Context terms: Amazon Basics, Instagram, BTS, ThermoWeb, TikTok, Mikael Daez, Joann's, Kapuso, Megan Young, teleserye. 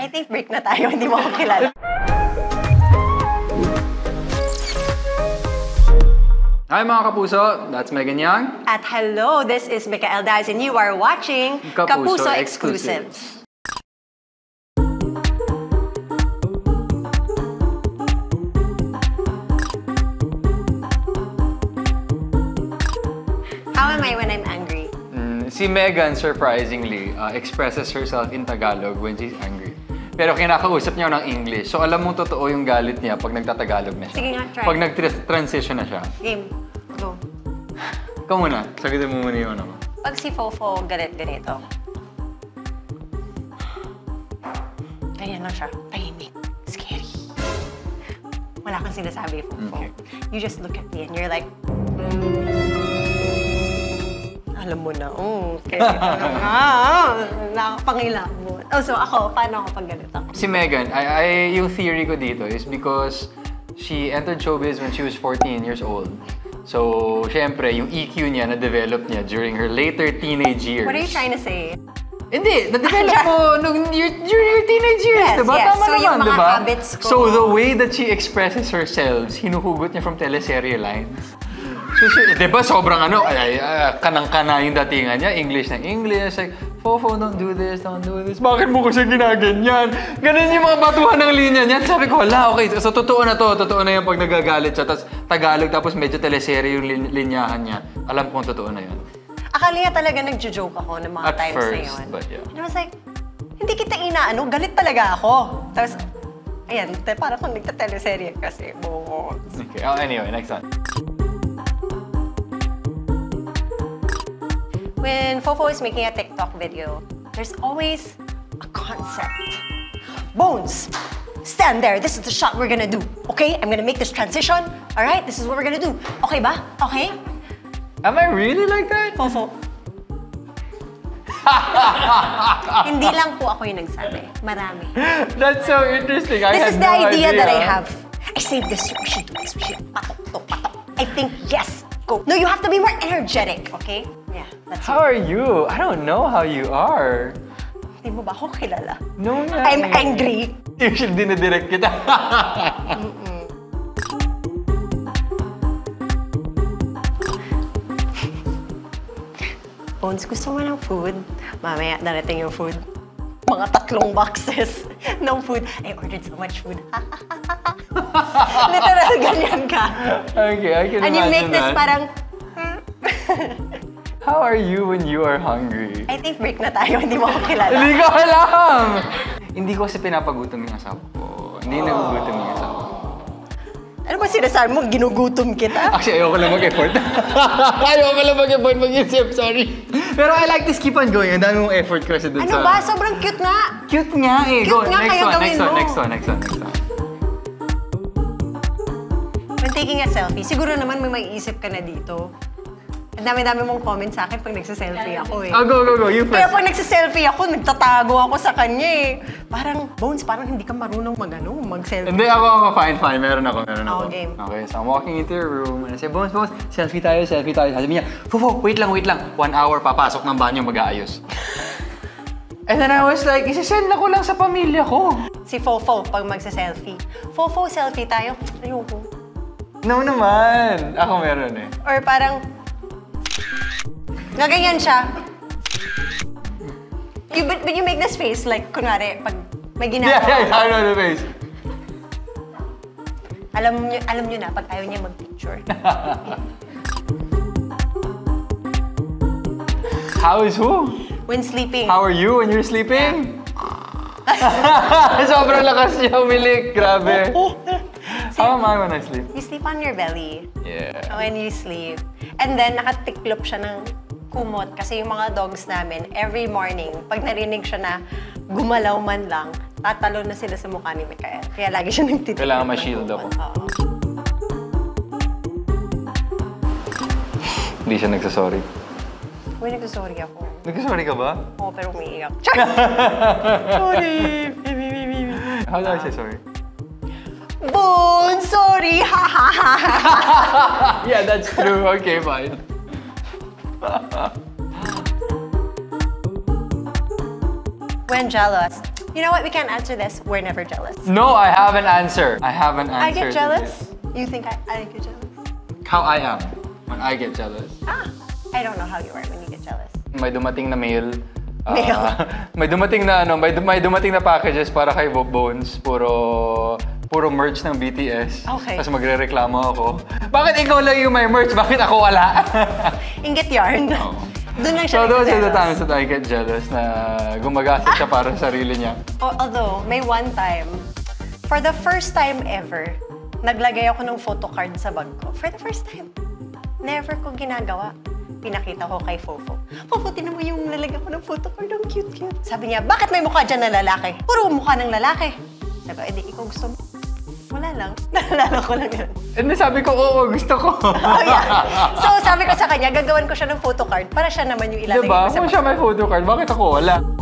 I think break na tayo, hindi mo ako kilala. Hi mga Kapuso, that's Megan Young. At hello, this is Mikael Daez and you are watching Kapuso Exclusives. How am I when I'm angry? Si Megan, surprisingly, expresses herself in Tagalog when she's angry. Pero kinakausap niya ng English. So alam mo totoo yung galit niya pag nagtatagalog na siya. Sige nga, try. Pag nag-transition na siya. Game. Go. Ikaw muna. Sagutin mo muna yung ano mo. Pag si Fofo galit-ganito. Ganyan lang siya. Tahimik. Scary. Wala kang sinasabi, Fofo. Okay. You just look at me and you're like... Alam mo na, okay. Nakapangilabot. Oh, so ako, paano ako pag ganito? Si Megan, yung theory ko dito is because she entered showbiz when she was 14 years old. So, syempre, yung EQ niya na-develop niya during her later teenage years. What are you trying to say? Hindi, na-develop mo during your teenage years, diba? Yes. Tama so, naman, yung mga diba? Habits ko. So, the way that she expresses herself, hinuhugot niya from teleserye lines. Diba sobrang ano, kanang-kana yung datingan niya, English na English, like, Fofo, don't do this, bakit mo kasi ginaganyan? Ganun yung mga batuhan ng linya niya. Sabi ko, wala, okay, so totoo na yung pag nagagalit siya, tapos Tagalog, tapos medyo teleserye yung linyahan niya. Alam kong totoo na yun. Akala niya talaga nagjo-joke ako ng mga at times first, na yun. But yeah. And I was like, hindi kita inaano, galit talaga ako. Tapos, ayan, parang kung nagta-teleserye kasi, boho. Okay, oh, anyway, next one. When Fofo is making a TikTok video, there's always a concept. Bones, stand there. This is the shot we're gonna do. Okay, I'm gonna make this transition. All right, this is what we're gonna do. Okay ba? Okay? Am I really like that? Fofo. Hindi lang po ako yung nagsabi. Marami. That's so interesting. This is the idea that I have. I saved this. We should do this. We should patok. I think yes. Go. No, you have to be more energetic. Okay? Yeah, that's how it. Are you? I don't know how you are. Hindi mo ba ako kilala? No, no. I'm angry. Usually, dinidirect kita. Bones, gusto mo ng food? Mamaya, darating yung food. Mga 3 boxes ng food. I ordered so much food. Literal, ganyan ka. Okay, I can imagine that. And you make this parang... How are you when you are hungry? I think break na tayo, hindi mo ako kilala. Hindi ko alam! Hindi ko kasi pinapagutom yung asawa ko. Hindi nagugutom yung asawa ko. Ano ba sinasabi mo? Ginugutom kita? Actually, ayoko lang mag-effort. Ayoko lang mag-effort mag-isip, sorry. Pero I like this, keep on going. Ang dami mong effort kasi dun sa... Ano ba? Sobrang cute na! Cute nga eh! Cute nga kayo gawin mo! Next one. When taking a selfie, siguro naman may maiisip ka na dito. Ang dami-dami mong comment sa akin pag nagsiselfie ako eh. Oh, go, you first. Pero pag nagsiselfie ako, nagtatago ako sa kanya eh. Parang, Bones, parang hindi ka marunong mag-selfie. Hindi, ako, fine. Meron ako. Okay. Okay, so I'm walking into your room and I say, Bones, selfie tayo. Sabi niya, Fofo, wait lang. 1 hour, papasok ng banyo, mag-aayos. And then I was like, isisend ako lang sa pamilya ko. Si Fofo, pag magsiselfie. Fofo, selfie tayo. Ayoko. No naman. Ako meron eh. Or parang, gaganyan siya. But you make this face, like, kunwari, pag may ginagawa. Yeah, I know the face. Alam nyo na, pag ayaw niya mag-picture. How is who? When sleeping. How are you when you're sleeping? Yeah. Sobrang lakas niya umilik, grabe. How am I when I sleep? You sleep on your belly. Yeah. When you sleep. And then, nakatiklop siya ng... kumot kasi yung mga dogs namin every morning pag narinig siya na gumalaw man lang tatalo na sila sa mukha ni Mikael kaya lagi siya nagtitigil. Kailangan ma-shield ako. Hindi siya nagsasorry. Uy, nagsasorry ako. Nagsasorry ka ba? Oo, pero umiiyak. Sorry! How do I say sorry? Bones! Sorry! Ha ha ha ha! Yeah, that's true. Okay, fine. When jealous. You know what? We can't answer this. We're never jealous. No, I have an answer. I have an answer. I get jealous? You think I get jealous? How I am when I get jealous. Ah, I don't know how you are when you get jealous. May dumating na mail. May dumating na packages para kay Bones. Puro merch ng BTS. Okay. Tapos magre-reklamo ako. Bakit ikaw lang yung may merch? Bakit ako wala? Ingit yarn. Oh. Doon lang siya. So those are the times that I get jealous na gumagastos siya para sa sarili niya. Although, may one time, for the first time ever, naglagay ako ng photocard sa bag ko. For the first time. Never ko ginagawa. Pinakita ko kay Fofo. Fofo, tinan mo yung nalagay ko ng photocard. Ang cute-cute. Sabi niya, bakit may mukha dyan na lalaki? Puro mukha ng lalaki. Sabi ko, edi, ikaw gusto mo. Wala lang. Nalala ko lang yun. And sabi ko, oo, gusto ko. Oh, yeah. So sabi ko sa kanya, gagawan ko siya ng photocard para siya naman yung ilalagay ko sa photocard. Diba? Kung siya may photocard, bakit ako wala?